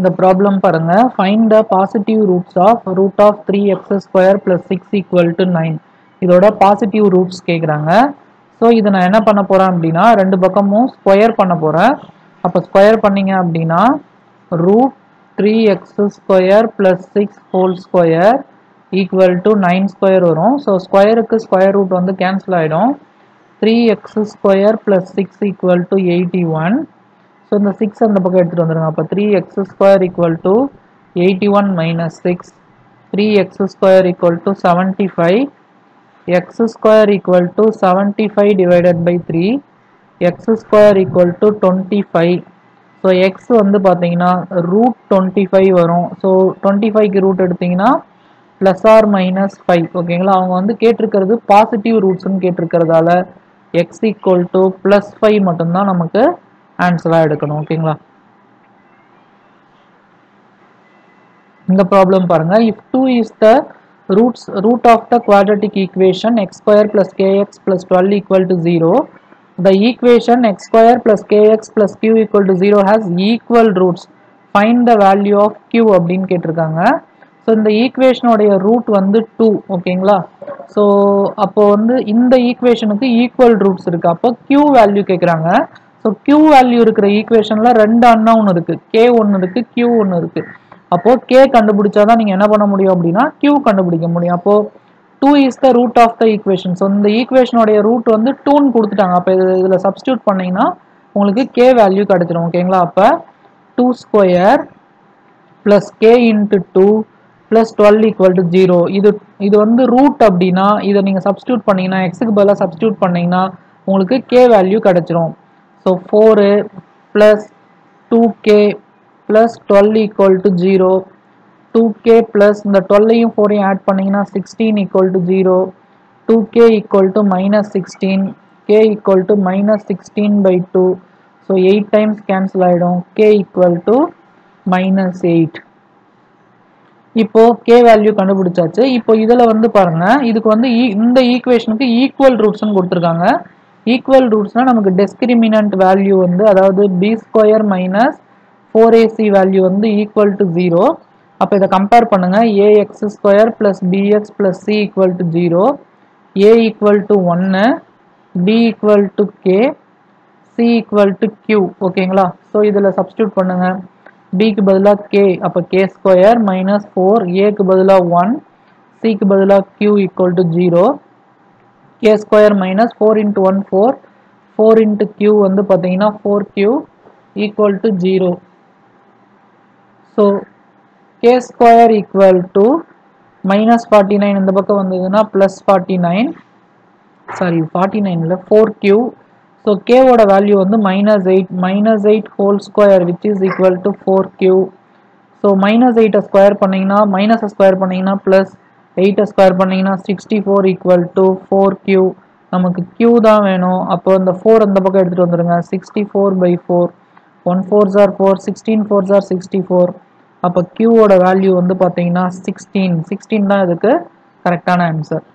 The problem paranga, find the positive roots of root of 3x square plus 6 equal to 9. Idoda positive roots kekranga. So idu na enna panna poran appadina rendu pakkamum square panna poran. Appo square panninga appadina root 3x square plus 6 whole square equal to 9 square varum. So square ku square root vandu cancel aidum. 3x square plus 6 equal to 81. So in the 6 and the pakka eduthu vandrunga. Appo 3x square equal to 81 minus 6. 3x square equal to 75. X square equal to 75 divided by 3. X square equal to 25. So x வந்து பார்த்தீங்கன்னா root 25 வரும். So 25 க்கு root எடுத்தீங்கன்னா plus or minus 5. ஓகேங்களா, அவங்க வந்து கேட்டிருக்கிறது positive ரூட்ஸ்னு கேட்டிருக்கிறதால x equal to plus 5 மட்டும்தான் நமக்கு ஆன்சராக எடுக்கணும். ஓகேங்களா, இந்த ப்ராப்ளம் பாருங்க. If 2 is the root of the quadratic equation x square plus kx plus 12 equal to 0. The equation x square plus kx plus q equal to 0 has equal roots. Find the value of q அப்படின் கேட்டிருக்காங்க. So இந்த equation உடைய root வந்து 2. ஓகேங்களா, so அப்போ வந்து இந்த equationுக்கு equal roots இருக்கு. அப்போ q value கேட்கிறாங்க. So q value இருக்கிற equationல 2 unknown இருக்கு. k ஒன்னு இருக்கு, q ஒன்னு இருக்கு. அப்போ k கண்டுபிடிச்சாதான் நீங்க என்ன பண்ண முடியும் அப்படின்னா q கண்டுபிடிக்க முடியும். அப்போ 2 is the root of the equation. So இந்த ஈக்குவேஷனுடைய ரூட் வந்து 2ன்னு கொடுத்துட்டாங்க. அப்போ இதில் சப்ஸ்டியூட் பண்ணிங்கன்னா உங்களுக்கு k வேல்யூ கிடைச்சிடும். ஓகேங்களா, அப்போ 2 square plus k into 2 plus 12 equal to 0. இது வந்து ரூட் அப்படின்னா இதை நீங்கள் சப்ஸ்டியூட் பண்ணிங்கன்னா எக்ஸுக்கு பதிலாக சப்ஸ்டியூட் பண்ணிங்கன்னா உங்களுக்கு k வேல்யூ கிடைச்சிரும். So 4 plus 2k plus 12 equal to 0, 2k plus இந்த 12ஐயும் 4ஐயும் ஆட் பண்ணிங்கன்னா 16 equal to 0, 2k equal to minus 16, k equal to minus 16 by 2, so 8 times cancel ஆயிடும், k equal to minus 8. இப்போ k value கண்டுபிடிச்சாச்சு. இப்போ இதில் வந்து பாருங்க, இதுக்கு வந்து இந்த ஈக்குவேஷனுக்கு ஈக்குவல் ரூட்ஸ்னு கொடுத்துருக்காங்க. ஈக்குவல் ரூட்ஸ்னா நமக்கு டிஸ்கிரிமினன்ட் வேல்யூ வந்து அதாவது b square minus 4ac value வந்து equal to 0. அப்போ இதை compare பண்ணுங்க. ax square plus bx plus c equal to 0, a equal to 1, b equal to k, c equal to q. ஓகேங்களா, so இதில் substitute பண்ணுங்க. bக்கு பதிலாக k, அப்போ k square minus 4, aக்கு பதிலாக 1, cக்கு பதிலாக q equal to 0, k square minus 4 into 1 4, 4 into q வந்து பார்த்தீங்கன்னா 4q equal to 0. So k square equal to minus 49 இந்த பக்கம் வந்ததுன்னா plus 49, sorry 49ல 4q. so k ஓட வேல்யூ வந்து minus 8 whole square which is equal to 4q. so minus 8 square பண்ணீங்கன்னா minus square பண்ணீங்கன்னா plus 8 square பண்ணீங்கன்னா 64 equal to 4q. நமக்கு q தான் வேணும். அப்போ இந்த 4 இந்த பக்கம் எடுத்துட்டு வந்துருங்க. 64 by 4, 1 4s are 4, 16 4s are 64. அப்போ q ஓட வேல்யூ வந்து பார்த்தீங்கன்னா 16 தான் இதுக்கு கரெக்டான ஆன்சர்.